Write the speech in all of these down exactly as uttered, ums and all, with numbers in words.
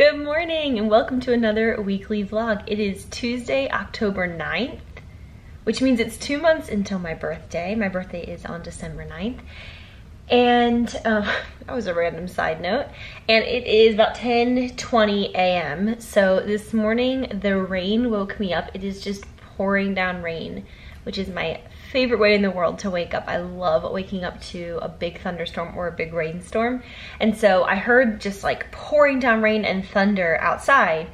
Good morning and welcome to another weekly vlog. It is Tuesday, October ninth, which means it's two months until my birthday. My birthday is on December ninth. And uh, that was a random side note. And it is about ten twenty a m So this morning the rain woke me up. It is just pouring down rain, which is my favorite way in the world to wake up. I love waking up to a big thunderstorm or a big rainstorm. And so I heard just like pouring down rain and thunder outside.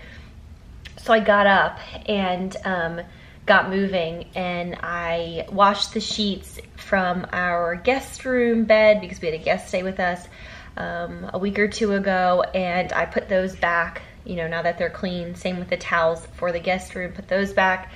So I got up and um, got moving, and I washed the sheets from our guest room bed because we had a guest stay with us um, a week or two ago, and I put those back, you know, now that they're clean. Same with the towels for the guest room, put those back.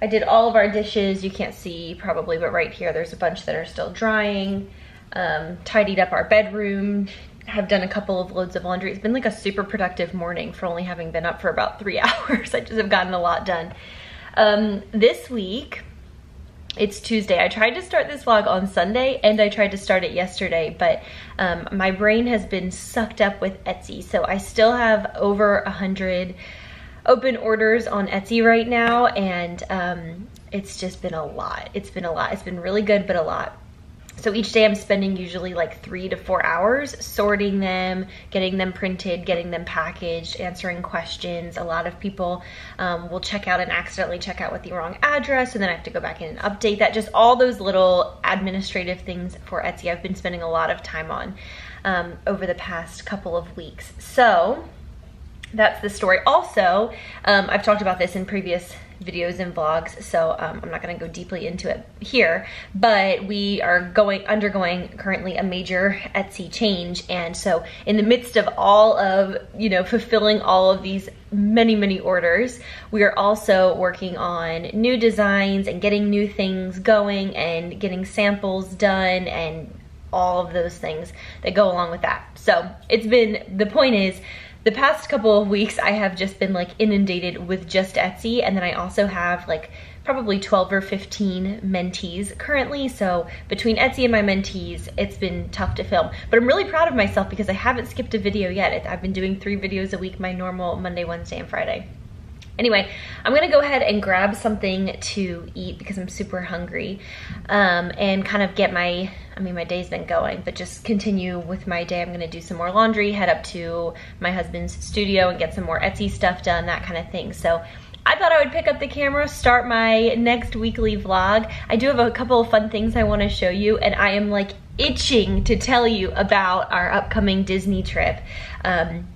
I did all of our dishes. You can't see probably, but right here there's a bunch that are still drying. Um, tidied up our bedroom. Have done a couple of loads of laundry. It's been like a super productive morning for only having been up for about three hours. I just have gotten a lot done. Um, this week, it's Tuesday. I tried to start this vlog on Sunday and I tried to start it yesterday, but um, my brain has been sucked up with Etsy. So I still have over a hundred open orders on Etsy right now, and um, it's just been a lot. It's been a lot. It's been really good, but a lot. So each day I'm spending usually like three to four hours sorting them, getting them printed, getting them packaged, answering questions. A lot of people um, will check out and accidentally check out with the wrong address, and then I have to go back in and update that. Just all those little administrative things for Etsy I've been spending a lot of time on um, over the past couple of weeks. So that's the story. Also, um, I've talked about this in previous videos and vlogs, so um, I'm not going to go deeply into it here, but we are going undergoing currently a major Etsy change, and so in the midst of all of, you know, fulfilling all of these many, many orders, we are also working on new designs and getting new things going and getting samples done and all of those things that go along with that. So it's been, the point is, the past couple of weeks I have just been like inundated with just Etsy, and then I also have like probably twelve or fifteen mentees currently, so between Etsy and my mentees it's been tough to film. But I'm really proud of myself because I haven't skipped a video yet. I've been doing three videos a week, my normal Monday, Wednesday, and Friday. Anyway, I'm gonna go ahead and grab something to eat because I'm super hungry, um, and kind of get my, I mean, my day's been going, but just continue with my day. I'm gonna do some more laundry, head up to my husband's studio and get some more Etsy stuff done, that kind of thing. So I thought I would pick up the camera, start my next weekly vlog. I do have a couple of fun things I wanna show you, and I am like itching to tell you about our upcoming Disney trip. Um,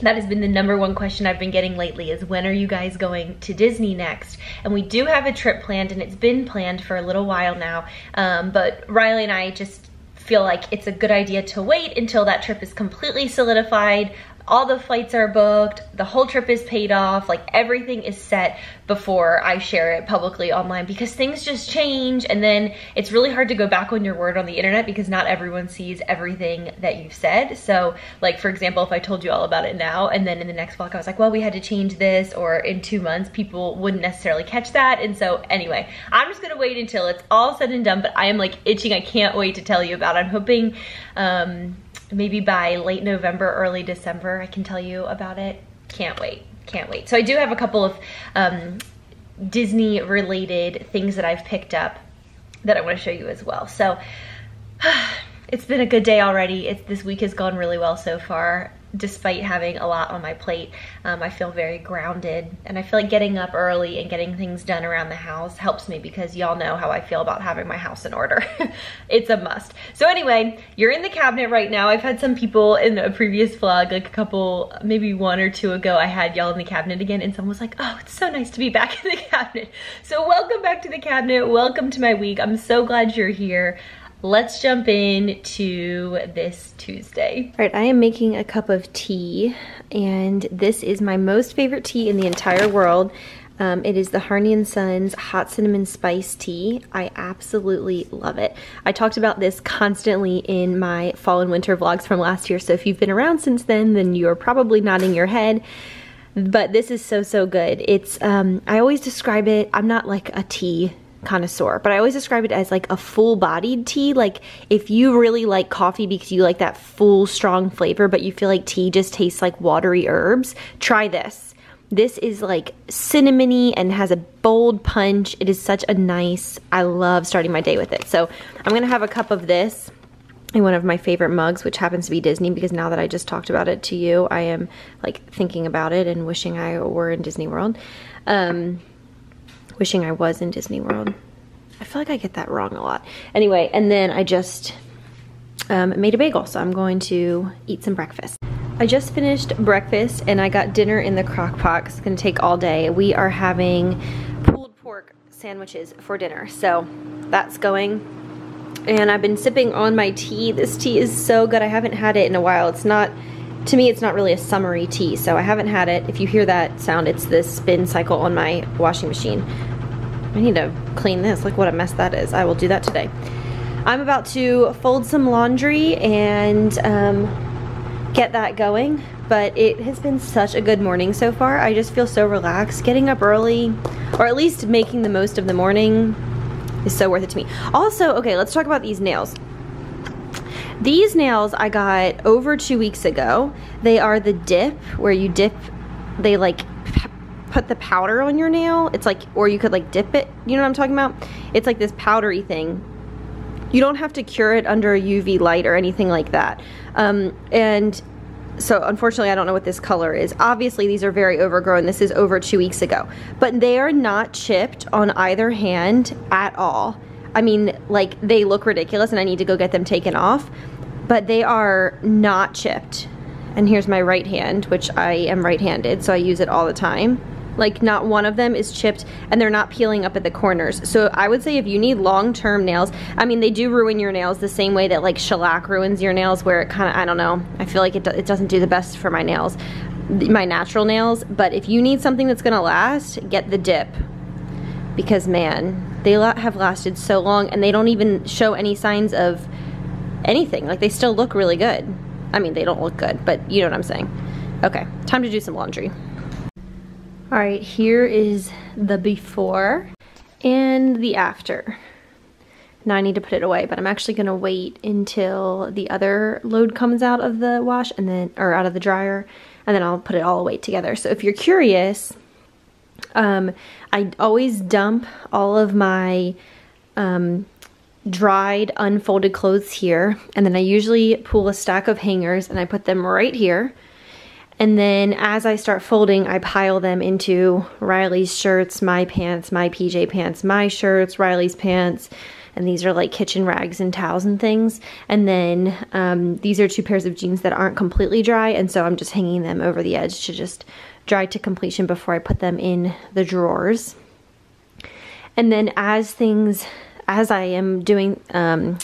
That has been the number one question I've been getting lately is, when are you guys going to Disney next? And we do have a trip planned, and it's been planned for a little while now, um, but Riley and I just feel like it's a good idea to wait until that trip is completely solidified, all the flights are booked, the whole trip is paid off, like everything is set before I share it publicly online, because things just change, and then it's really hard to go back on your word on the internet because not everyone sees everything that you've said. So like, for example, if I told you all about it now and then in the next vlog I was like, well, we had to change this, or in two months people wouldn't necessarily catch that. And so anyway, I'm just gonna wait until it's all said and done, but I am like itching. I can't wait to tell you about it. I'm hoping um, maybe by late November, early December, I can tell you about it. Can't wait, can't wait. So I do have a couple of um, Disney related things that I've picked up that I wanna show you as well. So it's been a good day already. It's, this week has gone really well so far, despite having a lot on my plate. Um, I feel very grounded, and I feel like getting up early and getting things done around the house helps me, because y'all know how I feel about having my house in order. It's a must. So anyway, you're in the cabinet right now. I've had some people in a previous vlog, like a couple, maybe one or two ago, I had y'all in the cabinet again, and someone was like, oh, it's so nice to be back in the cabinet. So welcome back to the cabinet. Welcome to my week. I'm so glad you're here. Let's jump in to this Tuesday. All right, I am making a cup of tea, and this is my most favorite tea in the entire world. Um, it is the Harney and Sons Hot Cinnamon Spice Tea. I absolutely love it. I talked about this constantly in my fall and winter vlogs from last year, so if you've been around since then, then you're probably nodding your head. But this is so, so good. It's, um, I always describe it, I'm not like a tea connoisseur, but I always describe it as like a full-bodied tea. Like if you really like coffee because you like that full strong flavor, but you feel like tea just tastes like watery herbs, try this. This is like cinnamony and has a bold punch. It is such a nice, I love starting my day with it. So I'm gonna have a cup of this in one of my favorite mugs, which happens to be Disney, because now that I just talked about it to you, I am like thinking about it and wishing I were in Disney World. Um, wishing I was in Disney World. I feel like I get that wrong a lot. Anyway, and then I just um, made a bagel, so I'm going to eat some breakfast. I just finished breakfast and I got dinner in the crock pot. It's gonna take all day. We are having pulled pork sandwiches for dinner. So that's going. And I've been sipping on my tea. This tea is so good. I haven't had it in a while. It's not, to me, it's not really a summery tea. So I haven't had it. If you hear that sound, it's this spin cycle on my washing machine. I need to clean this. Look what a mess that is. I will do that today. I'm about to fold some laundry and, um, get that going, but it has been such a good morning so far. I just feel so relaxed. Getting up early, or at least making the most of the morning, is so worth it to me. Also, okay, let's talk about these nails. These nails I got over two weeks ago. They are the dip, where you dip, they like put the powder on your nail. It's like, or you could like dip it, you know what I'm talking about? It's like this powdery thing. You don't have to cure it under a U V light or anything like that. Um, and so unfortunately I don't know what this color is. Obviously these are very overgrown. This is over two weeks ago. But they are not chipped on either hand at all. I mean, like, they look ridiculous and I need to go get them taken off. But they are not chipped. And here's my right hand, which I am right-handed, so I use it all the time. Like, not one of them is chipped, and they're not peeling up at the corners. So I would say if you need long-term nails, I mean, they do ruin your nails the same way that like shellac ruins your nails, where it kind of, I don't know, I feel like it, do, it doesn't do the best for my nails, my natural nails. But if you need something that's gonna last, get the dip, because man, they have lasted so long and they don't even show any signs of anything. Like, they still look really good. I mean, they don't look good, but you know what I'm saying. Okay, time to do some laundry. All right, here is the before and the after. Now I need to put it away, but I'm actually gonna wait until the other load comes out of the wash and then, or out of the dryer, and then I'll put it all away together. So if you're curious, um, I always dump all of my um, dried, unfolded clothes here, and then I usually pull a stack of hangers and I put them right here. And then as I start folding, I pile them into Riley's shirts, my pants, my P J pants, my shirts, Riley's pants, and these are like kitchen rags and towels and things. And then um, these are two pairs of jeans that aren't completely dry, and so I'm just hanging them over the edge to just dry to completion before I put them in the drawers. And then as things, as I am doing, um,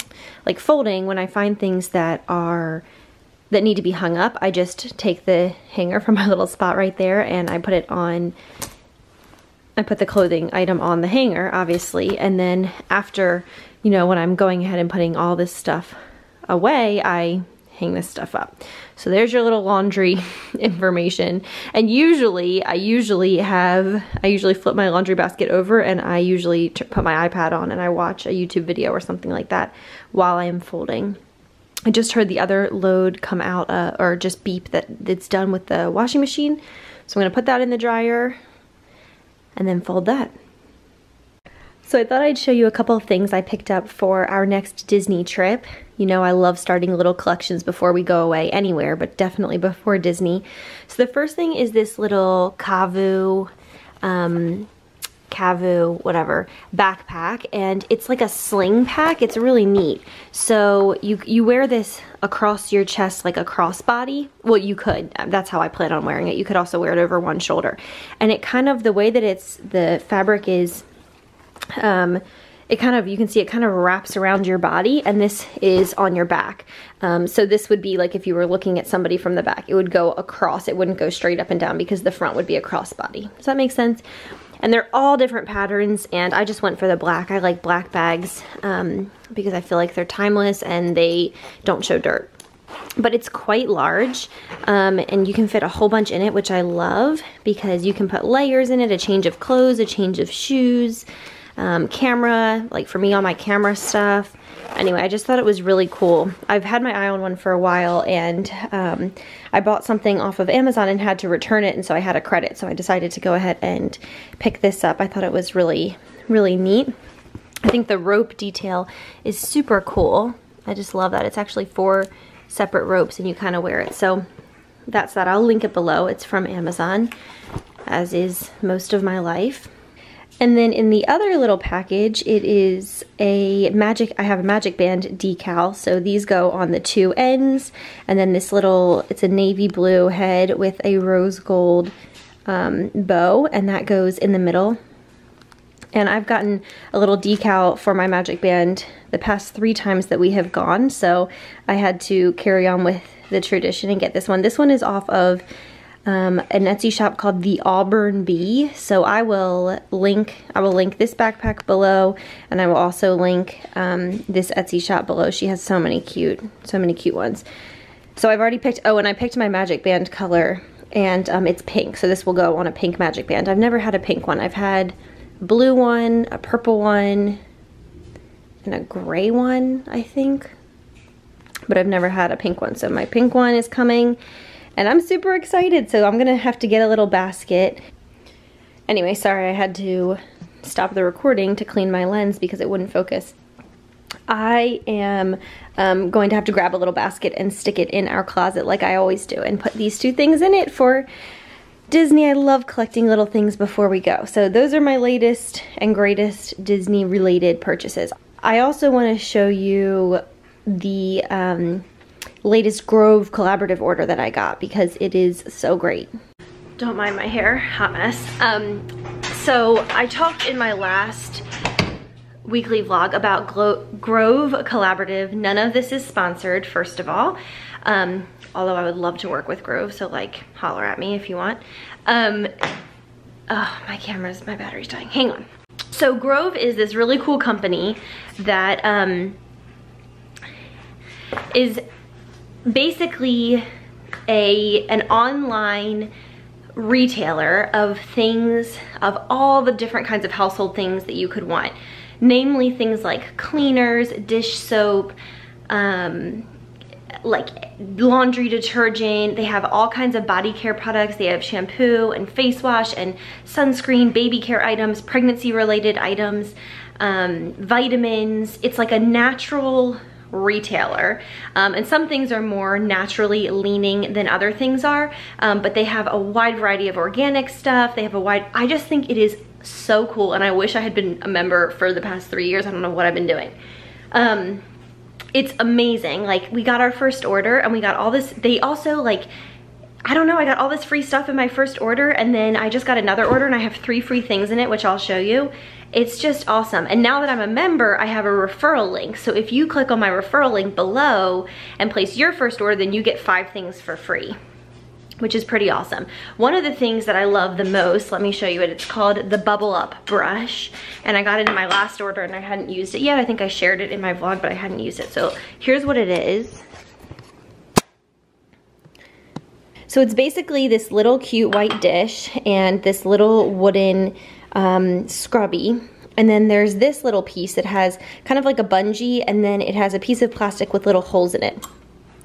like folding, when I find things that are that need to be hung up, I just take the hanger from my little spot right there and I put it on, I put the clothing item on the hanger, obviously, and then after, you know, when I'm going ahead and putting all this stuff away, I hang this stuff up. So there's your little laundry information. And usually, I usually have, I usually flip my laundry basket over and I usually put my iPad on and I watch a YouTube video or something like that while I am folding. I just heard the other load come out, uh, or just beep that it's done with the washing machine. So I'm gonna put that in the dryer and then fold that. So I thought I'd show you a couple of things I picked up for our next Disney trip. You know, I love starting little collections before we go away anywhere, but definitely before Disney. So the first thing is this little Kavu, um, Kavu, whatever, backpack, and it's like a sling pack. It's really neat. So you you wear this across your chest like a crossbody. Well, you could. That's how I plan on wearing it. You could also wear it over one shoulder. And it kind of, the way that it's, the fabric is, um, it kind of, you can see it kind of wraps around your body, and this is on your back. Um, so this would be like if you were looking at somebody from the back. It would go across. It wouldn't go straight up and down because the front would be a crossbody. Does that make sense? And they're all different patterns, and I just went for the black. I like black bags um, because I feel like they're timeless and they don't show dirt. But it's quite large, um, and you can fit a whole bunch in it, which I love because you can put layers in it, a change of clothes, a change of shoes, um, camera, like for me on my camera stuff. Anyway, I just thought it was really cool. I've had my eye on one for a while, and um, I bought something off of Amazon and had to return it, and so I had a credit, so I decided to go ahead and pick this up. I thought it was really, really neat. I think the rope detail is super cool. I just love that. It's actually four separate ropes, and you kind of wear it. So that's that. I'll link it below. It's from Amazon, as is most of my life. And then in the other little package, it is a magic, I have a magic band decal. So these go on the two ends. And then this little, it's a navy blue head with a rose gold um, bow. And that goes in the middle. And I've gotten a little decal for my magic band the past three times that we have gone. So I had to carry on with the tradition and get this one. This one is off of Um, an Etsy shop called The Auburn Bee. So I will link, I will link this backpack below, and I will also link um, this Etsy shop below. She has so many cute, so many cute ones. So I've already picked, oh, and I picked my magic band color, and um, it's pink. So this will go on a pink magic band. I've never had a pink one. I've had a blue one, a purple one, and a gray one, I think. But I've never had a pink one. So my pink one is coming. And I'm super excited, so I'm gonna have to get a little basket. Anyway, sorry, I had to stop the recording to clean my lens because it wouldn't focus. I am um, going to have to grab a little basket and stick it in our closet like I always do, and put these two things in it for Disney. I love collecting little things before we go. So those are my latest and greatest Disney-related purchases. I also wanna show you the um, latest Grove Collaborative order that I got, because it is so great. Don't mind my hair, hot mess. Um, so I talked in my last weekly vlog about Glo Grove Collaborative. None of this is sponsored, first of all, um, although I would love to work with Grove, so like holler at me if you want. Um, oh, my camera's, my battery's dying, hang on. So Grove is this really cool company that um, is basically a an online retailer of things, of all the different kinds of household things that you could want, namely things like cleaners, dish soap, um, like laundry detergent. They have all kinds of body care products. They have shampoo and face wash and sunscreen, baby care items, pregnancy related items, um, vitamins. It's like a natural retailer, um, and some things are more naturally leaning than other things are, um, but they have a wide variety of organic stuff. They have a wide, I just think it is so cool, and I wish I had been a member for the past three years. I don't know what I've been doing. Um, it's amazing. Like, we got our first order and we got all this, they also like, I don't know, I got all this free stuff in my first order, and then I just got another order and I have three free things in it, which I'll show you. It's just awesome. And now that I'm a member, I have a referral link. So if you click on my referral link below and place your first order, then you get five things for free, which is pretty awesome. One of the things that I love the most, let me show you it, it's called the Bubble Up Brush. And I got it in my last order and I hadn't used it yet. I think I shared it in my vlog, but I hadn't used it. So here's what it is. So it's basically this little cute white dish and this little wooden um, scrubby. And then there's this little piece that has kind of like a bungee, and then it has a piece of plastic with little holes in it.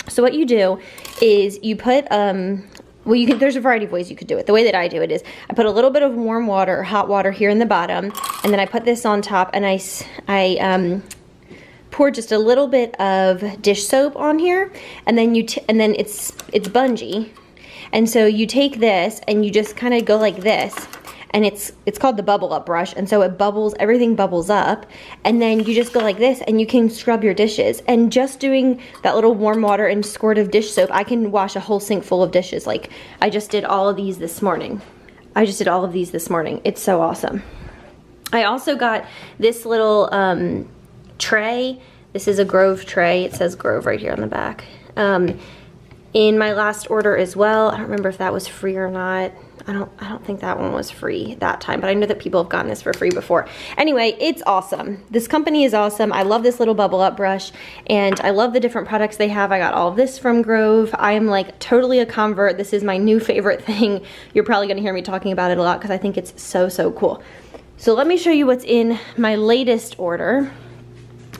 So what you do is you put, um, well, you can, there's a variety of ways you could do it. The way that I do it is I put a little bit of warm water or hot water here in the bottom, and then I put this on top, and I, I um, pour just a little bit of dish soap on here, and then you, t and then it's, it's bungee. And so you take this and you just kind of go like this, and it's it's called the Bubble Up Brush, and so it bubbles, everything bubbles up, and then you just go like this and you can scrub your dishes. And just doing that little warm water and squirt of dish soap, I can wash a whole sink full of dishes. Like, I just did all of these this morning. I just did all of these this morning. It's so awesome. I also got this little um, tray. This is a Grove tray. It says Grove right here on the back. Um, in my last order as well. I don't remember if that was free or not. I don't I don't think that one was free that time, but I know that people have gotten this for free before. Anyway, it's awesome. This company is awesome. I love this little Bubble Up Brush, and I love the different products they have. I got all of this from Grove. I am like totally a convert. This is my new favorite thing. You're probably gonna hear me talking about it a lot because I think it's so, so cool. So let me show you what's in my latest order.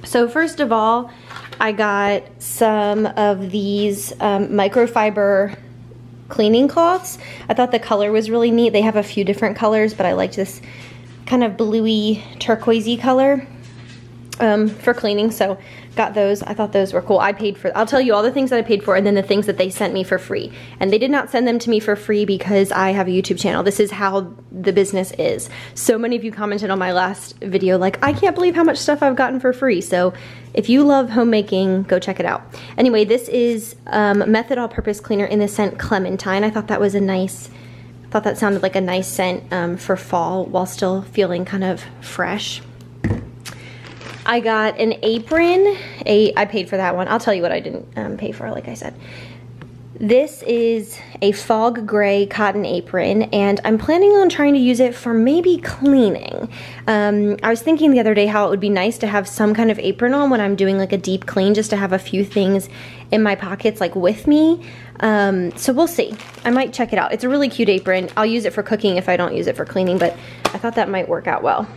So first of all, I got some of these um, microfiber cleaning cloths. I thought the color was really neat. They have a few different colors, but I liked this kind of bluey turquoisey color um, for cleaning, so got those. I thought those were cool. I paid for, I'll tell you all the things that I paid for and then the things that they sent me for free. And they did not send them to me for free because I have a YouTube channel. This is how the business is. So many of you commented on my last video like, I can't believe how much stuff I've gotten for free. So if you love homemaking, go check it out. Anyway, this is um, Method All-Purpose Cleaner in the scent Clementine. I thought that was a nice, I thought that sounded like a nice scent um, for fall while still feeling kind of fresh. I got an apron, a, I paid for that one. I'll tell you what I didn't um, pay for, like I said. This is a fog gray cotton apron, and I'm planning on trying to use it for maybe cleaning. Um, I was thinking the other day how it would be nice to have some kind of apron on when I'm doing like a deep clean, just to have a few things in my pockets like with me. Um, so we'll see. I might check it out. It's a really cute apron. I'll use it for cooking if I don't use it for cleaning, but I thought that might work out well.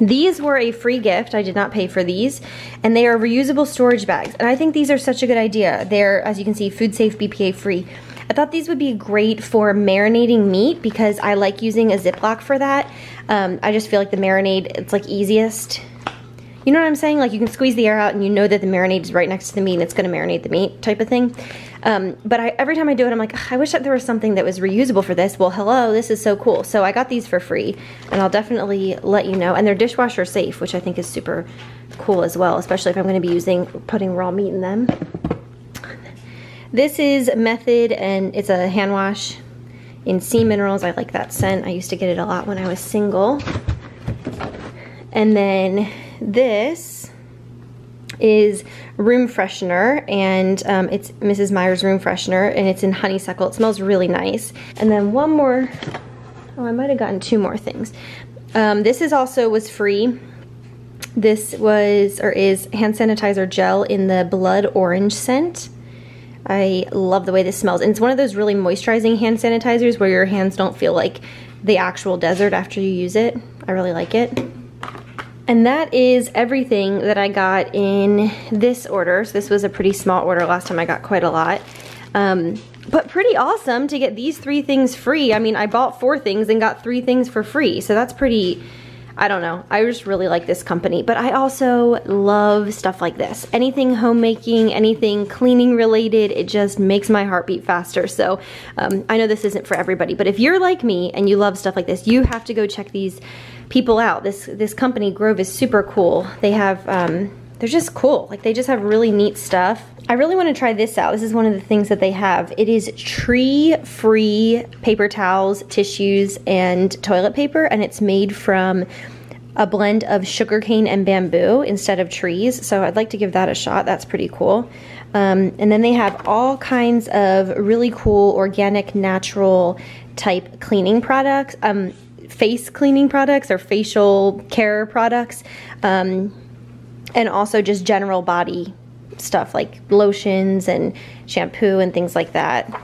These were a free gift. I did not pay for these, and they are reusable storage bags, and I think these are such a good idea. They're, as you can see, food safe, B P A free. I thought these would be great for marinating meat because I like using a Ziploc for that. Um, I just feel like the marinade, it's like easiest. You know what I'm saying? Like you can squeeze the air out and you know that the marinade is right next to the meat and it's gonna marinate the meat type of thing. Um, but I, every time I do it, I'm like, I wish that there was something that was reusable for this. Well, hello, this is so cool. So I got these for free and I'll definitely let you know. And they're dishwasher safe, which I think is super cool as well, especially if I'm gonna be using, putting raw meat in them. This is Method and it's a hand wash in Sea Minerals. I like that scent. I used to get it a lot when I was single. And then this is room freshener, and um, it's Missus Meyer's room freshener, and it's in honeysuckle. It smells really nice. And then one more, oh, I might have gotten two more things. Um, this is also was free. This was or is hand sanitizer gel in the blood orange scent. I love the way this smells, and it's one of those really moisturizing hand sanitizers where your hands don't feel like the actual desert after you use it. I really like it. And that is everything that I got in this order. So this was a pretty small order. Last time I got quite a lot. Um, but pretty awesome to get these three things free. I mean, I bought four things and got three things for free. So that's pretty, I don't know. I just really like this company. But I also love stuff like this. Anything homemaking, anything cleaning related, it just makes my heart beat faster. So um, I know this isn't for everybody. But if you're like me and you love stuff like this, you have to go check these people out. This this company, Grove, is super cool. They have, um, they're just cool. Like they just have really neat stuff. I really want to try this out. This is one of the things that they have. It is tree-free paper towels, tissues, and toilet paper, and it's made from a blend of sugarcane and bamboo instead of trees. So I'd like to give that a shot. That's pretty cool. Um, and then they have all kinds of really cool organic, natural type cleaning products. Um, face cleaning products or facial care products, um, and also just general body stuff like lotions and shampoo and things like that.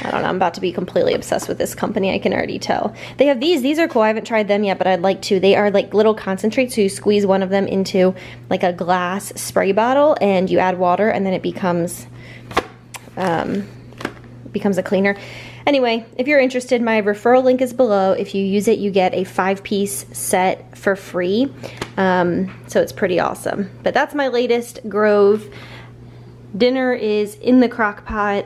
I don't know, I'm about to be completely obsessed with this company, I can already tell. They have these, these are cool, I haven't tried them yet, but I'd like to. They are like little concentrates, so you squeeze one of them into like a glass spray bottle and you add water and then it becomes, um, becomes a cleaner. Anyway, if you're interested, my referral link is below. If you use it, you get a five-piece set for free. Um, so it's pretty awesome. But that's my latest Grove. Dinner is in the crock pot.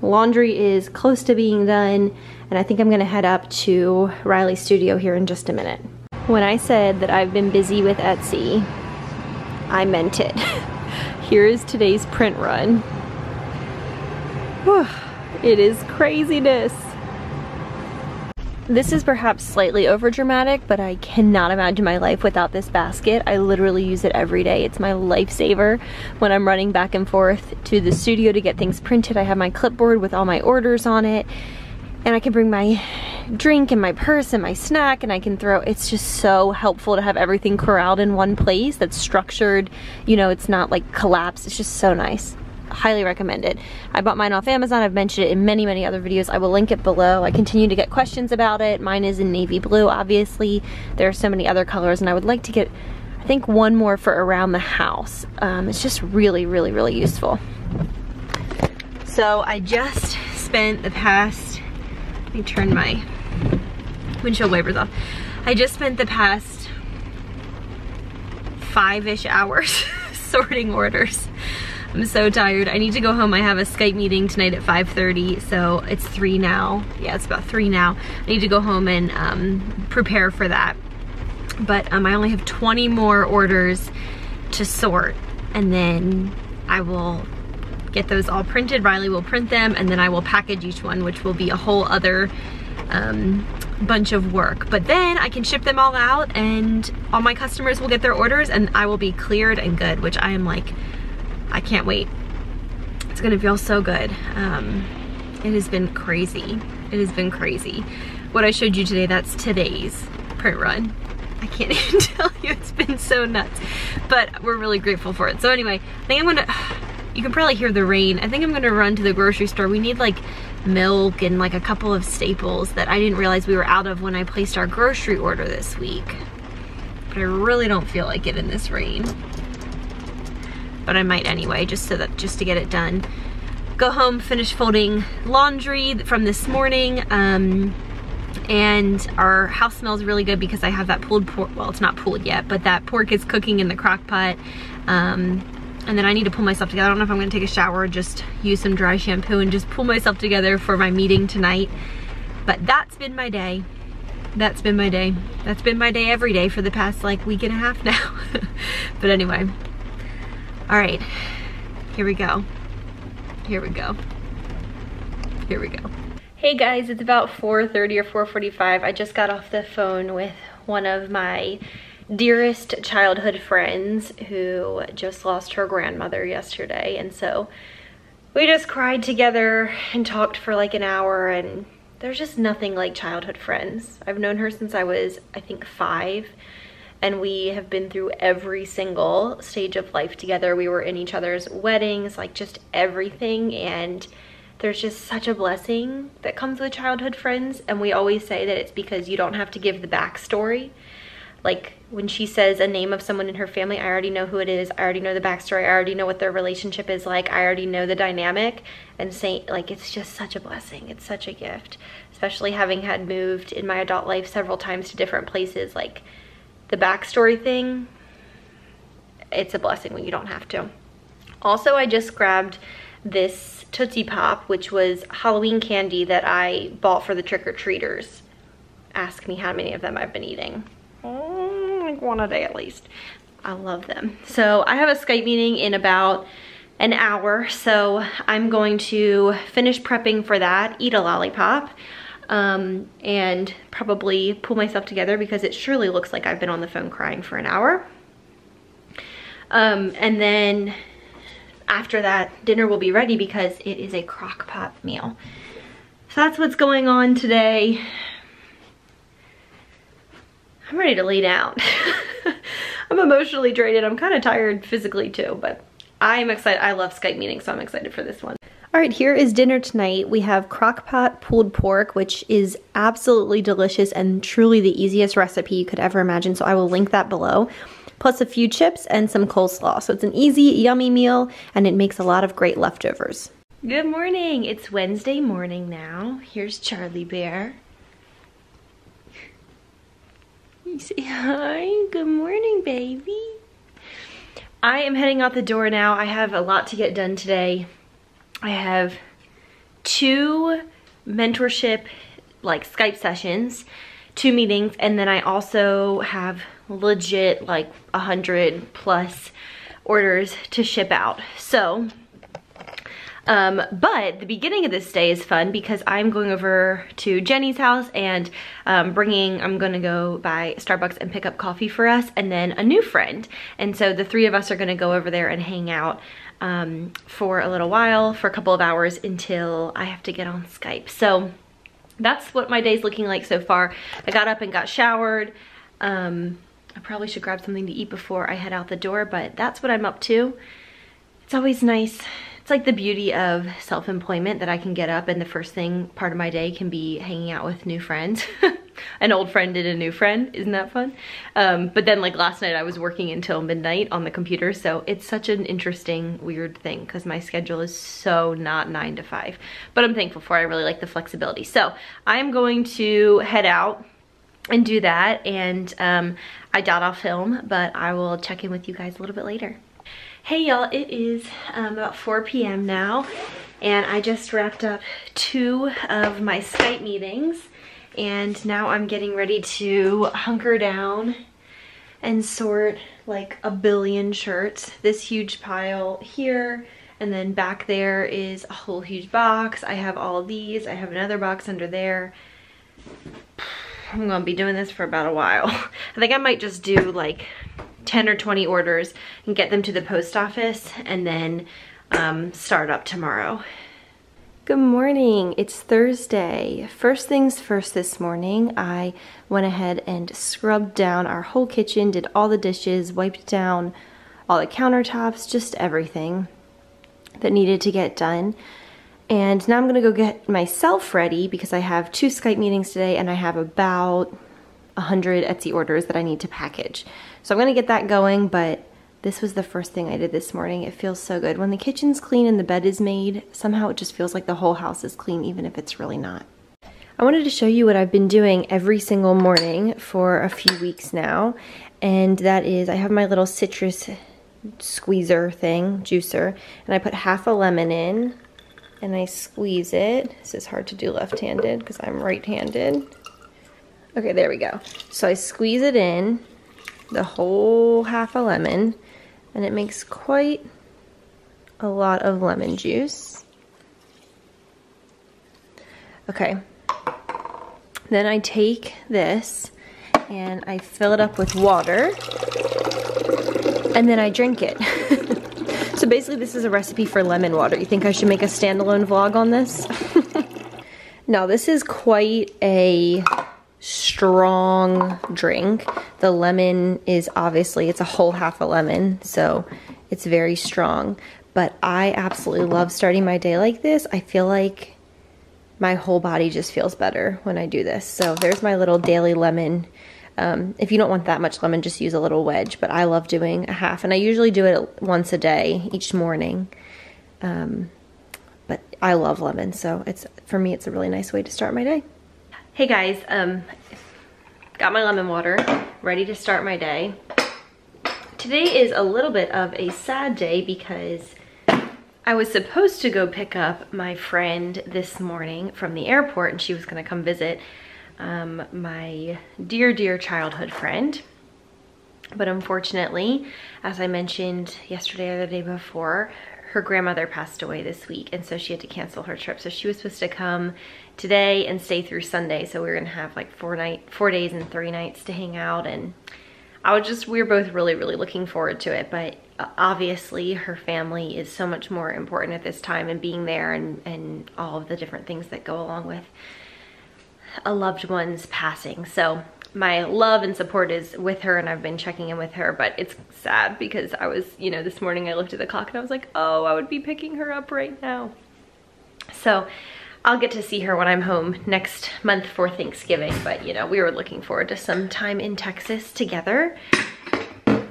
Laundry is close to being done. And I think I'm gonna head up to Riley's studio here in just a minute. When I said that I've been busy with Etsy, I meant it. Here is today's print run. Whew. It is craziness. This is perhaps slightly overdramatic, but I cannot imagine my life without this basket. I literally use it every day. It's my lifesaver when I'm running back and forth to the studio to get things printed. I have my clipboard with all my orders on it, and I can bring my drink and my purse and my snack, and I can throw, it's just so helpful to have everything corralled in one place that's structured. You know, it's not like collapsed. It's just so nice. highly recommend it. I bought mine off Amazon. I've mentioned it in many, many other videos. I will link it below. I continue to get questions about it. Mine is in navy blue, obviously. There are so many other colors, and I would like to get, I think, one more for around the house. Um, it's just really, really, really useful. So I just spent the past, let me turn my windshield wipers off. I just spent the past five-ish hours sorting orders. I'm so tired. I need to go home. I have a Skype meeting tonight at five thirty, so it's three now. Yeah, it's about three now. I need to go home and um, prepare for that. But um, I only have twenty more orders to sort, and then I will get those all printed. Riley will print them, and then I will package each one, which will be a whole other um, bunch of work. But then I can ship them all out, and all my customers will get their orders, and I will be cleared and good, which I am like, I can't wait. It's gonna feel so good. Um, it has been crazy. It has been crazy. What I showed you today, that's today's print run. I can't even tell you, it's been so nuts. But we're really grateful for it. So anyway, I think I'm gonna, you can probably hear the rain. I think I'm gonna run to the grocery store. We need like milk and like a couple of staples that I didn't realize we were out of when I placed our grocery order this week. But I really don't feel like it in this rain. But I might anyway, just so that, just to get it done. Go home, finish folding laundry from this morning. Um, and our house smells really good because I have that pulled pork, well, it's not pulled yet, but that pork is cooking in the crock pot. Um, and then I need to pull myself together. I don't know if I'm gonna take a shower or just use some dry shampoo and just pull myself together for my meeting tonight. But that's been my day. That's been my day. That's been my day every day for the past like week and a half now. But anyway. All right, here we go, here we go, here we go. Hey guys, it's about four thirty or four forty-five. I just got off the phone with one of my dearest childhood friends who just lost her grandmother yesterday. And so we just cried together and talked for like an hour, and there's just nothing like childhood friends. I've known her since I was, I think, five. And we have been through every single stage of life together. We were in each other's weddings, like just everything. And there's just such a blessing that comes with childhood friends. And we always say that it's because you don't have to give the backstory. Like when she says a name of someone in her family, I already know who it is. I already know the backstory. I already know what their relationship is like. I already know the dynamic. And say, like, it's just such a blessing. It's such a gift, especially having had moved in my adult life several times to different places. Like, the backstory thing, it's a blessing when you don't have to. Also, I just grabbed this Tootsie Pop, which was Halloween candy that I bought for the trick-or-treaters. Ask me how many of them I've been eating. Mm, like one a day at least. I love them. So I have a Skype meeting in about an hour, so I'm going to finish prepping for that, eat a lollipop, Um, and probably pull myself together because it surely looks like I've been on the phone crying for an hour. Um, and then after that, dinner will be ready because it is a crock pot meal. So that's what's going on today. I'm ready to lay down. I'm emotionally drained. I'm kind of tired physically too, but I'm excited. I love Skype meetings, so I'm excited for this one. All right, here is dinner tonight. We have crock pot pulled pork, which is absolutely delicious and truly the easiest recipe you could ever imagine, so I will link that below, plus a few chips and some coleslaw. So it's an easy, yummy meal, and it makes a lot of great leftovers. Good morning. It's Wednesday morning now. Here's Charlie Bear. You say hi. Good morning, baby. I am heading out the door now. I have a lot to get done today. I have two mentorship, like Skype sessions, two meetings, and then I also have legit like a hundred plus orders to ship out. So, um, but the beginning of this day is fun because I'm going over to Jenny's house and um, bringing, I'm gonna go by Starbucks and pick up coffee for us and then a new friend. And so the three of us are gonna go over there and hang out Um, for a little while, for a couple of hours until I have to get on Skype. So that's what my day's looking like so far. I got up and got showered. Um, I probably should grab something to eat before I head out the door, but that's what I'm up to. It's always nice. It's It's like the beauty of self-employment that I can get up and the first thing part of my day can be hanging out with new friends. An old friend and a new friend. Isn't that fun? Um, but then like last night I was working until midnight on the computer. So it's such an interesting, weird thing because my schedule is so not nine to five. But I'm thankful for it. I really like the flexibility. So I'm going to head out and do that. And um, I doubt I'll film, but I will check in with you guys a little bit later. Hey y'all, it is um, about four P M now, and I just wrapped up two of my Skype meetings, and now I'm getting ready to hunker down and sort like a billion shirts. This huge pile here, and then back there is a whole huge box. I have all these, I have another box under there. I'm gonna be doing this for about a while. I think I might just do like ten or twenty orders and get them to the post office and then um, start up tomorrow. Good morning, it's Thursday. First things first this morning, I went ahead and scrubbed down our whole kitchen, did all the dishes, wiped down all the countertops, just everything that needed to get done. And now I'm gonna go get myself ready because I have two Skype meetings today and I have about one hundred Etsy orders that I need to package. So I'm gonna get that going, but this was the first thing I did this morning. It feels so good. When the kitchen's clean and the bed is made, somehow it just feels like the whole house is clean, even if it's really not. I wanted to show you what I've been doing every single morning for a few weeks now, and that is I have my little citrus squeezer thing, juicer, and I put half a lemon in, and I squeeze it. This is hard to do left-handed because I'm right-handed. Okay, there we go. So I squeeze it in, the whole half a lemon, and it makes quite a lot of lemon juice. Okay. Then I take this and I fill it up with water and then I drink it. So basically this is a recipe for lemon water. You think I should make a standalone vlog on this? Now this is quite a strong drink. The lemon is obviously, it's a whole half a lemon, so it's very strong, but I absolutely love starting my day like this. I feel like my whole body just feels better when I do this. So there's my little daily lemon. Um, if you don't want that much lemon, just use a little wedge, but I love doing a half, and I usually do it once a day each morning. Um, but I love lemon, so it's, for me, it's a really nice way to start my day. Hey guys, um, got my lemon water, ready to start my day. Today is a little bit of a sad day because I was supposed to go pick up my friend this morning from the airport, and she was gonna come visit um, my dear, dear childhood friend. But unfortunately, as I mentioned yesterday or the day before, her grandmother passed away this week, and so she had to cancel her trip. So she was supposed to come today and stay through Sunday. So we were gonna have like four night, four days and three nights to hang out, and I was just, we were both really, really looking forward to it. But obviously, her family is so much more important at this time, and being there, and and all of the different things that go along with a loved one's passing. So my love and support is with her, and I've been checking in with her, but it's sad because I was, you know, this morning I looked at the clock and I was like, oh, I would be picking her up right now. So I'll get to see her when I'm home next month for Thanksgiving, but you know, we were looking forward to some time in Texas together.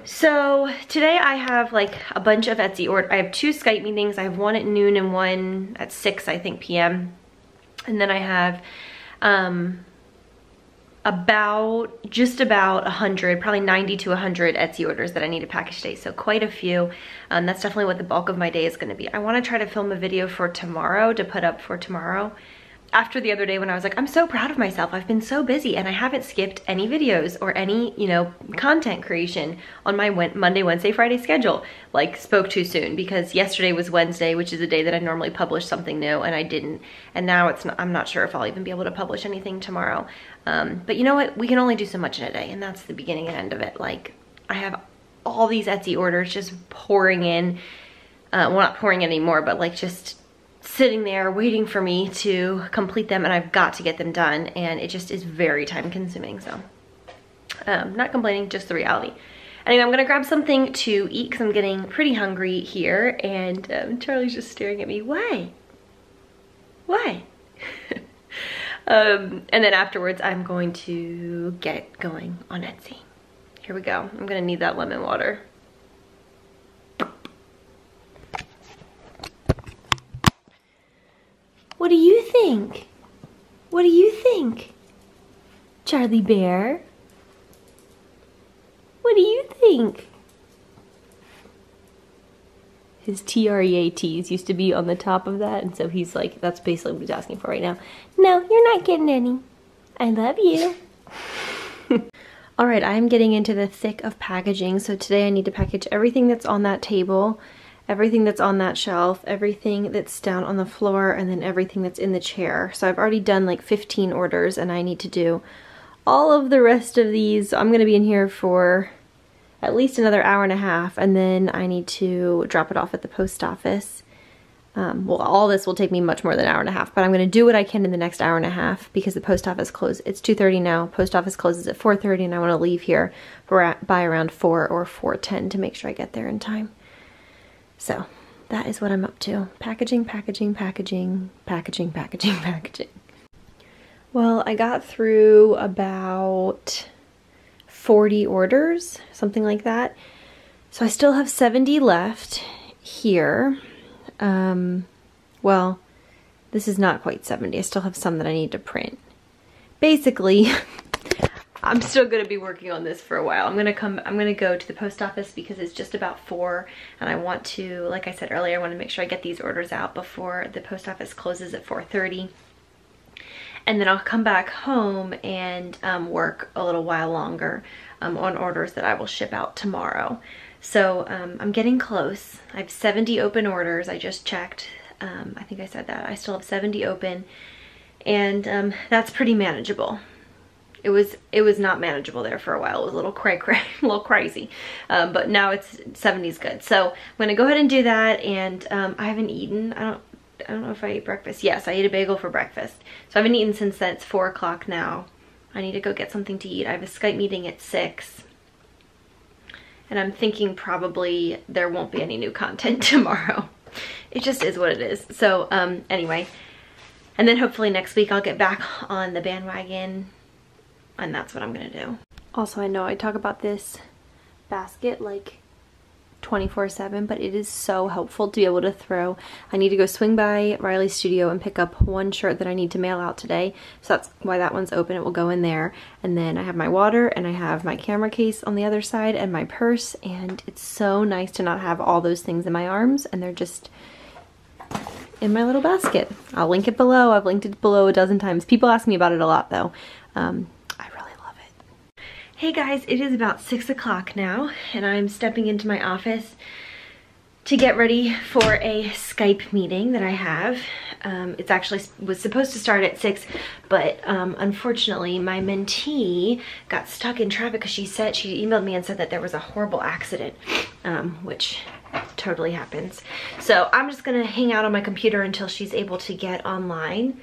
So today I have like a bunch of Etsy orders. I have two Skype meetings. I have one at noon and one at six, I think, P M. And then I have, um, about just about a hundred, probably ninety to a hundred Etsy orders that I need to package today, so quite a few. Um, that's definitely what the bulk of my day is going to be. I want to try to film a video for tomorrow to put up for tomorrow. After the other day when I was like, I'm so proud of myself, I've been so busy and I haven't skipped any videos or any, you know, content creation on my Monday, Wednesday, Friday schedule. Like, spoke too soon, because yesterday was Wednesday, which is a day that I normally publish something new, and I didn't. And now it's not, I'm not sure if I'll even be able to publish anything tomorrow. Um, but you know what? We can only do so much in a day, and that's the beginning and end of it. Like, I have all these Etsy orders just pouring in. Uh, well, not pouring in anymore, but like just sitting there waiting for me to complete them, and I've got to get them done, and it just is very time consuming. So um, not complaining, just the reality. Anyway, I'm gonna grab something to eat because I'm getting pretty hungry here, and um, Charlie's just staring at me. Why? Why? um, and then afterwards, I'm going to get going on Etsy. Here we go. I'm gonna need that lemon water. What do you think? What do you think, Charlie Bear? What do you think? His T R E A Ts used to be on the top of that, and so he's like, that's basically what he's asking for right now. No, you're not getting any. I love you. All right, I'm getting into the thick of packaging, so today I need to package everything that's on that table, everything that's on that shelf, everything that's down on the floor, and then everything that's in the chair. So I've already done like fifteen orders, and I need to do all of the rest of these. I'm gonna be in here for at least another hour and a half, and then I need to drop it off at the post office. Um, well, all this will take me much more than an hour and a half, but I'm gonna do what I can in the next hour and a half because the post office closes. It's two thirty now, post office closes at four thirty, and I wanna leave here for, by around four or four ten to make sure I get there in time. So that is what I'm up to. Packaging, packaging, packaging, packaging, packaging, packaging. Well, I got through about forty orders, something like that. So I still have seventy left here. Um, well, this is not quite seventy. I still have some that I need to print. Basically, I'm still going to be working on this for a while. I'm going to come, I'm going to go to the post office because it's just about four, and I want to, like I said earlier, I want to make sure I get these orders out before the post office closes at four thirty. And then I'll come back home and um, work a little while longer um, on orders that I will ship out tomorrow. So um, I'm getting close. I have seventy open orders. I just checked. Um, I think I said that. I still have seventy open, and um, that's pretty manageable. It was it was not manageable there for a while. It was a little cray cray, a little crazy, um, but now it's seventy's good. So I'm gonna go ahead and do that. And um, I haven't eaten. I don't. I don't know if I ate breakfast. Yes, I ate a bagel for breakfast. So I haven't eaten since then. It's four o'clock now. I need to go get something to eat. I have a Skype meeting at six. And I'm thinking probably there won't be any new content tomorrow. It just is what it is. So um, anyway, and then hopefully next week I'll get back on the bandwagon, and that's what I'm gonna do. Also, I know I talk about this basket like twenty-four seven, but it is so helpful to be able to throw. I need to go swing by Riley's studio and pick up one shirt that I need to mail out today, so that's why that one's open. It will go in there, and then I have my water, and I have my camera case on the other side, and my purse, and it's so nice to not have all those things in my arms, and they're just in my little basket. I'll link it below. I've linked it below a dozen times. People ask me about it a lot, though. Um, Hey guys, it is about six o'clock now, and I'm stepping into my office to get ready for a Skype meeting that I have. Um, it's actually was supposed to start at six, but um, unfortunately my mentee got stuck in traffic because she said, she emailed me and said that there was a horrible accident, um, which totally happens. So I'm just gonna hang out on my computer until she's able to get online.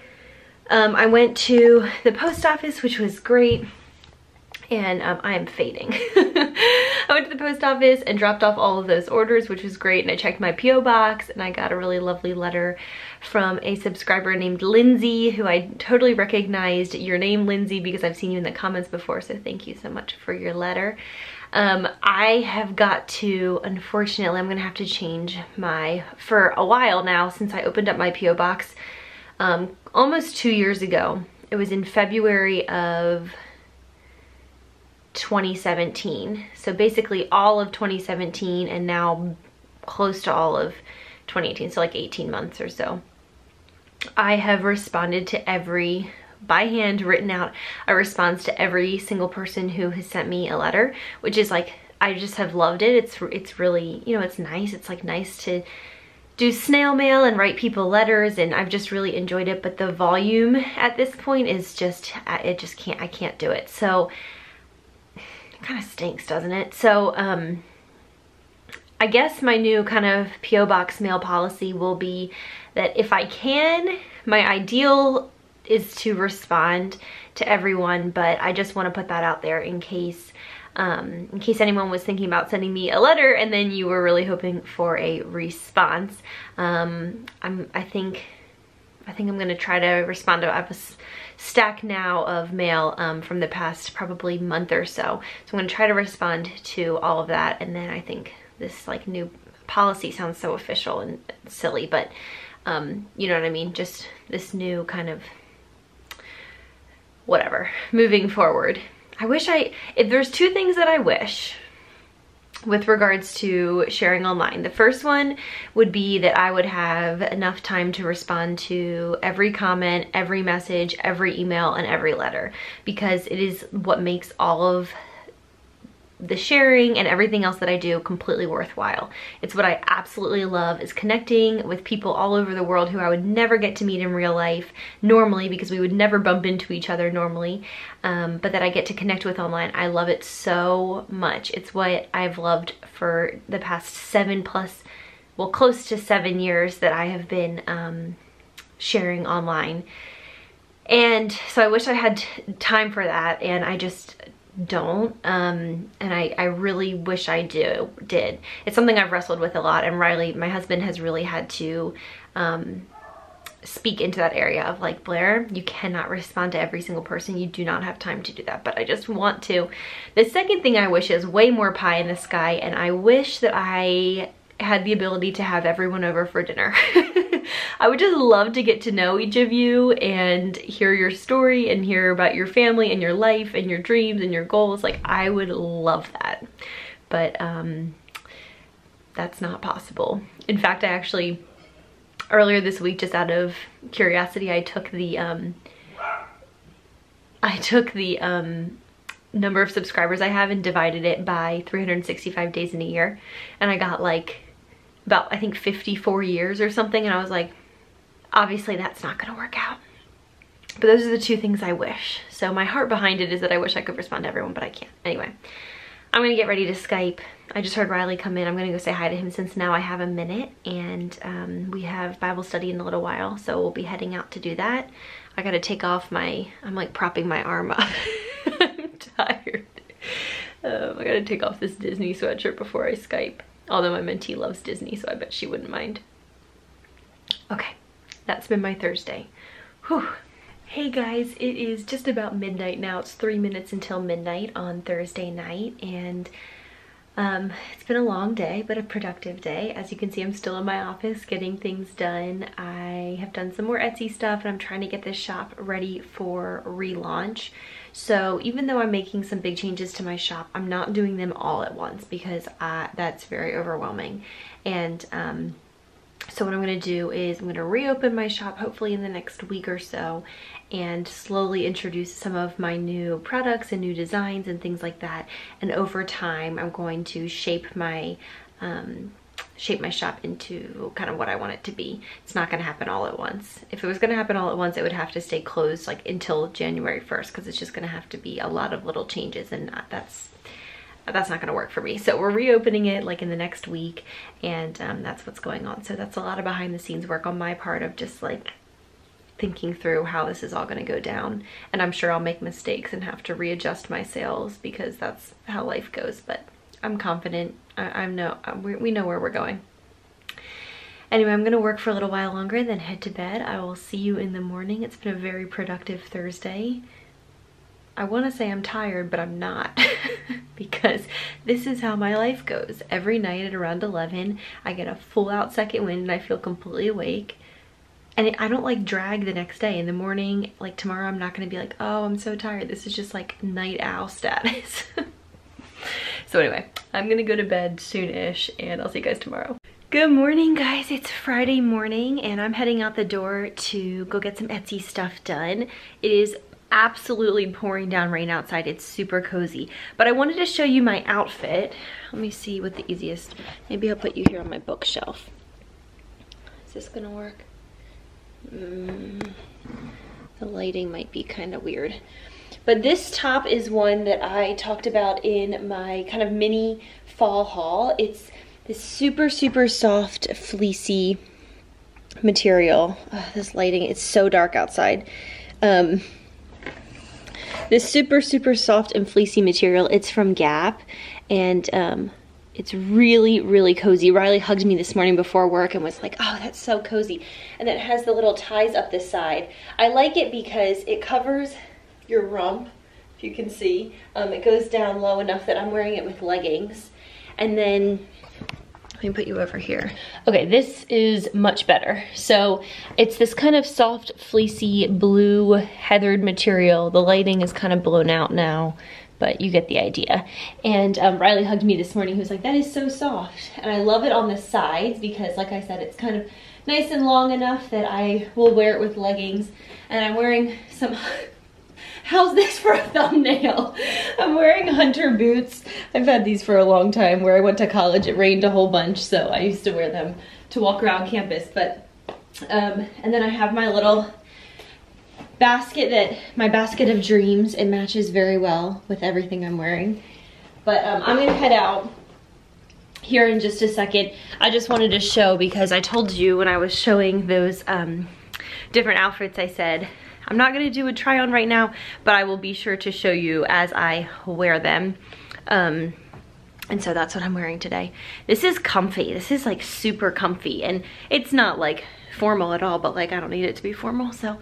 Um, I went to the post office, which was great. And um, I am fading. I went to the post office and dropped off all of those orders, which was great, and I checked my P O box, and I got a really lovely letter from a subscriber named Lindsay, who I totally recognized your name, Lindsay, because I've seen you in the comments before, so thank you so much for your letter. Um, I have got to, unfortunately, I'm gonna have to change my, for a while now, since I opened up my P O box um, almost two years ago. It was in February of twenty seventeen, so basically all of twenty seventeen, and now close to all of twenty eighteen, so like eighteen months or so. I have responded to every, by hand written out a response to every single person who has sent me a letter, which is like, I just have loved it. It's it's really, you know, it's nice. It's like nice to do snail mail and write people letters, and I've just really enjoyed it, but the volume at this point is just, it just can't, I can't do it. So kind of stinks, doesn't it? So um I guess my new kind of P O box mail policy will be that if I can, my ideal is to respond to everyone, but I just want to put that out there in case um, in case anyone was thinking about sending me a letter and then you were really hoping for a response. Um, I'm, I think I think I'm gonna try to respond to, I have a stack now of mail um, from the past probably month or so. So I'm gonna try to respond to all of that, and then I think this like new policy sounds so official and silly, but um, you know what I mean? Just this new kind of whatever, moving forward. I wish I, if there's two things that I wish with regards to sharing online. The first one would be that I would have enough time to respond to every comment, every message, every email, and every letter, because it is what makes all of the sharing and everything else that I do completely worthwhile. It's what I absolutely love, is connecting with people all over the world who I would never get to meet in real life normally, because we would never bump into each other normally, um, but that I get to connect with online. I love it so much. It's what I've loved for the past seven plus, well, close to seven years that I have been um, sharing online. And so I wish I had time for that, and I just don't, um and I, I really wish I do did. It's something I've wrestled with a lot, and Riley, my husband, has really had to um speak into that area of like, Blair, you cannot respond to every single person, you do not have time to do that. But I just want to. The second thing I wish is way more pie in the sky, and I wish that I had the ability to have everyone over for dinner. I would just love to get to know each of you and hear your story and hear about your family and your life and your dreams and your goals. Like, I would love that, but um, that's not possible. In fact, I actually, earlier this week, just out of curiosity, I took the, um, I took the um, number of subscribers I have and divided it by three hundred sixty-five days in a year, and I got like about, I think, fifty-four years or something, and I was like, obviously that's not gonna work out. But those are the two things I wish. So my heart behind it is that I wish I could respond to everyone, but I can't. Anyway, I'm gonna get ready to Skype. I just heard Riley come in. I'm gonna go say hi to him, since now I have a minute, and um, we have Bible study in a little while, so we'll be heading out to do that. I gotta take off my, I'm like propping my arm up. I'm tired. Um, I gotta take off this Disney sweatshirt before I Skype. Although my mentee loves Disney, so I bet she wouldn't mind. Okay, that's been my Thursday. Whew. Hey guys, it is just about midnight now. It's three minutes until midnight on Thursday night, and um, it's been a long day, but a productive day. As you can see, I'm still in my office getting things done. I have done some more Etsy stuff, and I'm trying to get this shop ready for relaunch. So even though I'm making some big changes to my shop, I'm not doing them all at once, because uh, that's very overwhelming. And um, so what I'm gonna do is I'm gonna reopen my shop hopefully in the next week or so, and slowly introduce some of my new products and new designs and things like that. And over time, I'm going to shape my, um, shape my shop into kind of what I want it to be. It's not going to happen all at once. If it was going to happen all at once, it would have to stay closed like until January first, because it's just going to have to be a lot of little changes, and that's that's not going to work for me. So we're reopening it like in the next week, and um, that's what's going on. So that's a lot of behind the scenes work on my part of just like thinking through how this is all going to go down, and I'm sure I'll make mistakes and have to readjust my sales, because that's how life goes. But I'm confident. I, I'm no, we, we know where we're going. Anyway, I'm gonna work for a little while longer and then head to bed. I will see you in the morning. It's been a very productive Thursday. I wanna say I'm tired, but I'm not, because this is how my life goes. Every night at around eleven, I get a full out second wind and I feel completely awake. And I don't like drag the next day. In the morning, like tomorrow, I'm not gonna be like, oh, I'm so tired. This is just like night owl status. So anyway, I'm gonna go to bed soon-ish, and I'll see you guys tomorrow. Good morning, guys. It's Friday morning, and I'm heading out the door to go get some Etsy stuff done. It is absolutely pouring down rain outside. It's super cozy. But I wanted to show you my outfit. Let me see what the easiest, maybe I'll put you here on my bookshelf. Is this gonna work? Mm, the lighting might be kind of weird. But this top is one that I talked about in my kind of mini fall haul. It's this super, super soft, fleecy material. Oh, this lighting, it's so dark outside. Um, This super, super soft and fleecy material, it's from Gap, and um, it's really, really cozy. Riley hugged me this morning before work and was like, oh, that's so cozy. And then it has the little ties up this side. I like it because it covers your rump, if you can see. Um, it goes down low enough that I'm wearing it with leggings. And then, let me put you over here. Okay, this is much better. So it's this kind of soft, fleecy, blue, heathered material. The lighting is kind of blown out now, but you get the idea. And um, Riley hugged me this morning. He was like, that is so soft. And I love it on the sides because, like I said, it's kind of nice and long enough that I will wear it with leggings. And I'm wearing some... How's this for a thumbnail? I'm wearing hunter boots. I've had these for a long time. Where I went to college, it rained a whole bunch, so I used to wear them to walk around campus. But, um, and then I have my little basket that, my basket of dreams. It matches very well with everything I'm wearing. But um, I'm gonna head out here in just a second. I just wanted to show, because I told you when I was showing those um, different outfits, I said, I'm not gonna do a try on right now, but I will be sure to show you as I wear them. Um, and so that's what I'm wearing today. This is comfy, this is like super comfy, and it's not like formal at all, but like I don't need it to be formal, so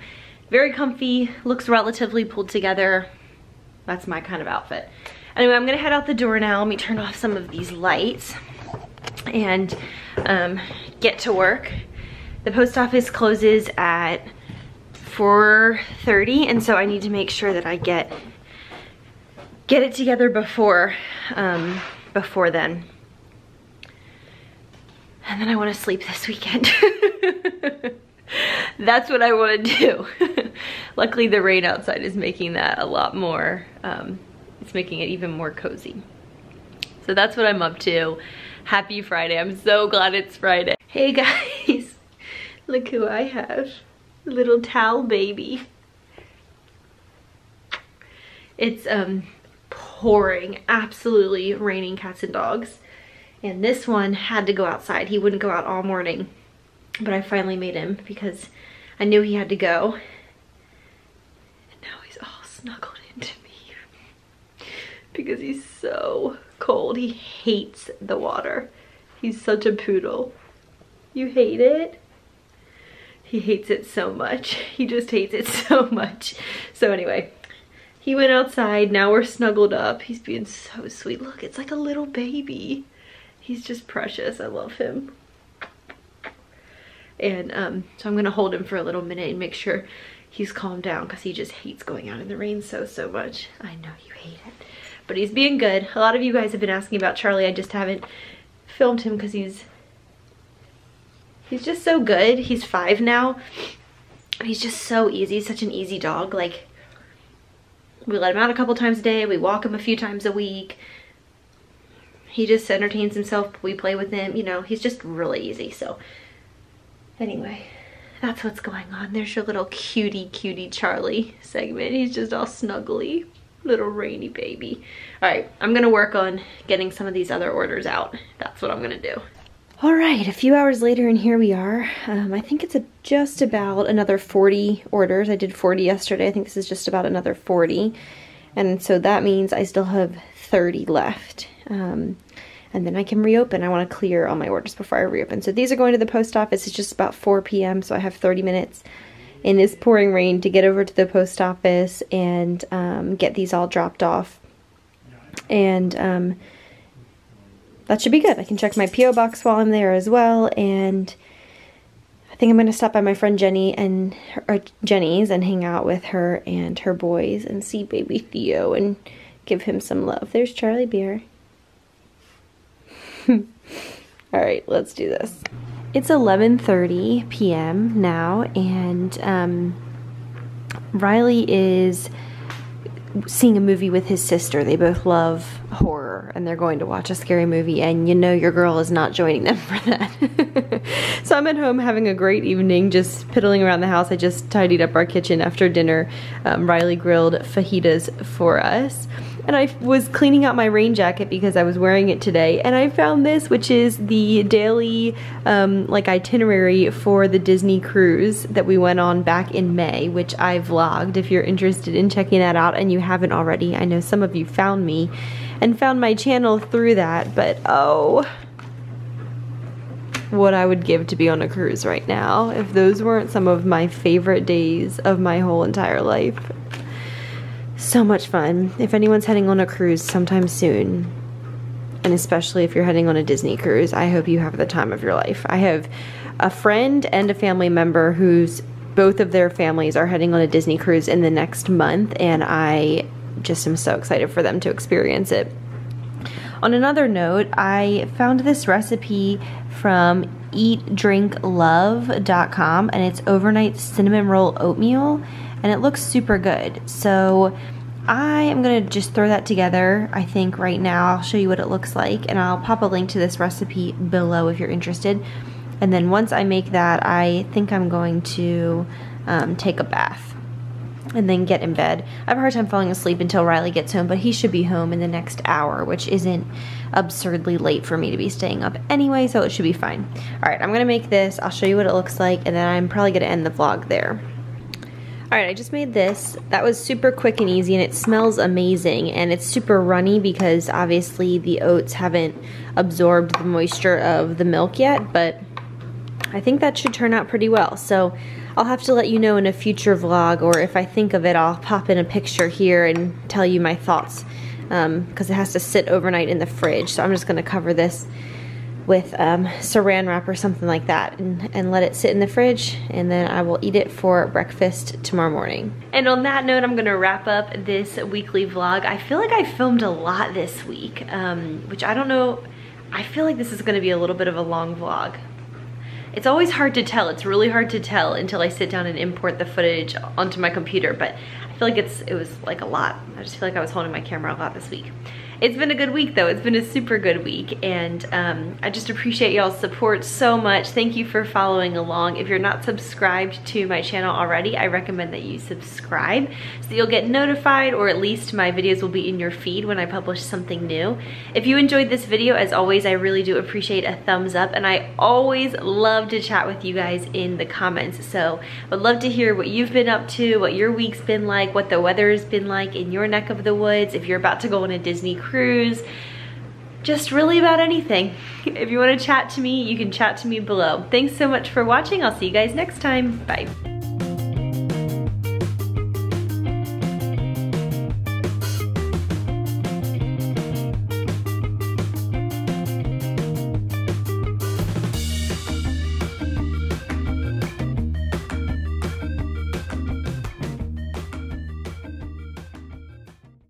very comfy, looks relatively pulled together. That's my kind of outfit. Anyway, I'm gonna head out the door now. Let me turn off some of these lights and um, get to work. The post office closes at four thirty, and so I need to make sure that I get get it together before um, before then. And then I want to sleep this weekend. That's what I want to do. Luckily the rain outside is making that a lot more, um, it's making it even more cozy. So that's what I'm up to. Happy Friday. I'm so glad it's Friday. Hey guys, look who I have. Little towel baby. It's um pouring, absolutely raining cats and dogs, and this one had to go outside. He wouldn't go out all morning, but I finally made him because I knew he had to go, and now he's all snuggled into me because he's so cold. He hates the water. He's such a poodle. You hate it? He hates it so much. He just hates it so much. So anyway, he went outside. Now we're snuggled up. He's being so sweet. Look, it's like a little baby. He's just precious. I love him. And um, so I'm gonna hold him for a little minute and make sure he's calmed down, because he just hates going out in the rain so, so much. I know you hate it, but he's being good. A lot of you guys have been asking about Charlie. I just haven't filmed him because he's He's just so good. He's five now. He's just so easy. He's such an easy dog. Like, we let him out a couple times a day. We walk him a few times a week. He just entertains himself. We play with him. You know, he's just really easy. So anyway, that's what's going on. There's your little cutie, cutie Charlie segment. He's just all snuggly. Little rainy baby. All right, I'm going to work on getting some of these other orders out. That's what I'm going to do. All right, a few hours later and here we are. Um, I think it's a, just about another forty orders. I did forty yesterday. I think this is just about another forty. And so that means I still have thirty left. Um, and then I can reopen. I want to clear all my orders before I reopen. So these are going to the post office. It's just about four P M So I have thirty minutes in this pouring rain to get over to the post office and um, get these all dropped off. And... Um, that should be good. I can check my P O box while I'm there as well, and I think I'm going to stop by my friend Jenny and her, or Jenny's and hang out with her and her boys and see baby Theo and give him some love. There's Charlie Bear. All right, let's do this. It's eleven thirty P M now, and um, Riley is seeing a movie with his sister. They both love horror, and they're going to watch a scary movie, and you know your girl is not joining them for that. So I'm at home having a great evening, just piddling around the house. I just tidied up our kitchen after dinner. Um, Riley grilled fajitas for us, and I was cleaning out my rain jacket because I was wearing it today, and I found this, which is the daily um, like itinerary for the Disney cruise that we went on back in May, which I vlogged. If you're interested in checking that out and you haven't already, I know some of you found me and found my channel through that, but oh, what I would give to be on a cruise right now if those weren't some of my favorite days of my whole entire life. So much fun. If anyone's heading on a cruise sometime soon, and especially if you're heading on a Disney cruise, I hope you have the time of your life. I have a friend and a family member who's both of their families are heading on a Disney cruise in the next month, and I just am so excited for them to experience it. On another note, I found this recipe from eat drink love dot com, and it's overnight cinnamon roll oatmeal, and it looks super good. So I am gonna just throw that together, I think, right now. I'll show you what it looks like, and I'll pop a link to this recipe below if you're interested. And then once I make that, I think I'm going to um, take a bath and then get in bed. I have a hard time falling asleep until Riley gets home, but he should be home in the next hour, which isn't absurdly late for me to be staying up anyway, so it should be fine. All right, I'm gonna make this, I'll show you what it looks like, and then I'm probably gonna end the vlog there. All right, I just made this. That was super quick and easy, and it smells amazing, and it's super runny because obviously the oats haven't absorbed the moisture of the milk yet, but I think that should turn out pretty well. So I'll have to let you know in a future vlog, or if I think of it, I'll pop in a picture here and tell you my thoughts, um, because it has to sit overnight in the fridge. So I'm just gonna cover this with um, saran wrap or something like that, and, and let it sit in the fridge, and then I will eat it for breakfast tomorrow morning. And on that note, I'm gonna wrap up this weekly vlog. I feel like I filmed a lot this week, um, which I don't know, I feel like this is gonna be a little bit of a long vlog. It's always hard to tell. It's really hard to tell until I sit down and import the footage onto my computer, but I feel like it's it was like a lot. I just feel like I was holding my camera a lot this week. It's been a good week though. It's been a super good week, and um, I just appreciate y'all's support so much. Thank you for following along. If you're not subscribed to my channel already, I recommend that you subscribe so that you'll get notified, or at least my videos will be in your feed when I publish something new. If you enjoyed this video, as always, I really do appreciate a thumbs up, and I always love to chat with you guys in the comments. So I'd love to hear what you've been up to, what your week's been like, what the weather's been like in your neck of the woods, if you're about to go on a Disney cruise, just really about anything. If you want to chat to me, you can chat to me below. Thanks so much for watching. I'll see you guys next time. Bye.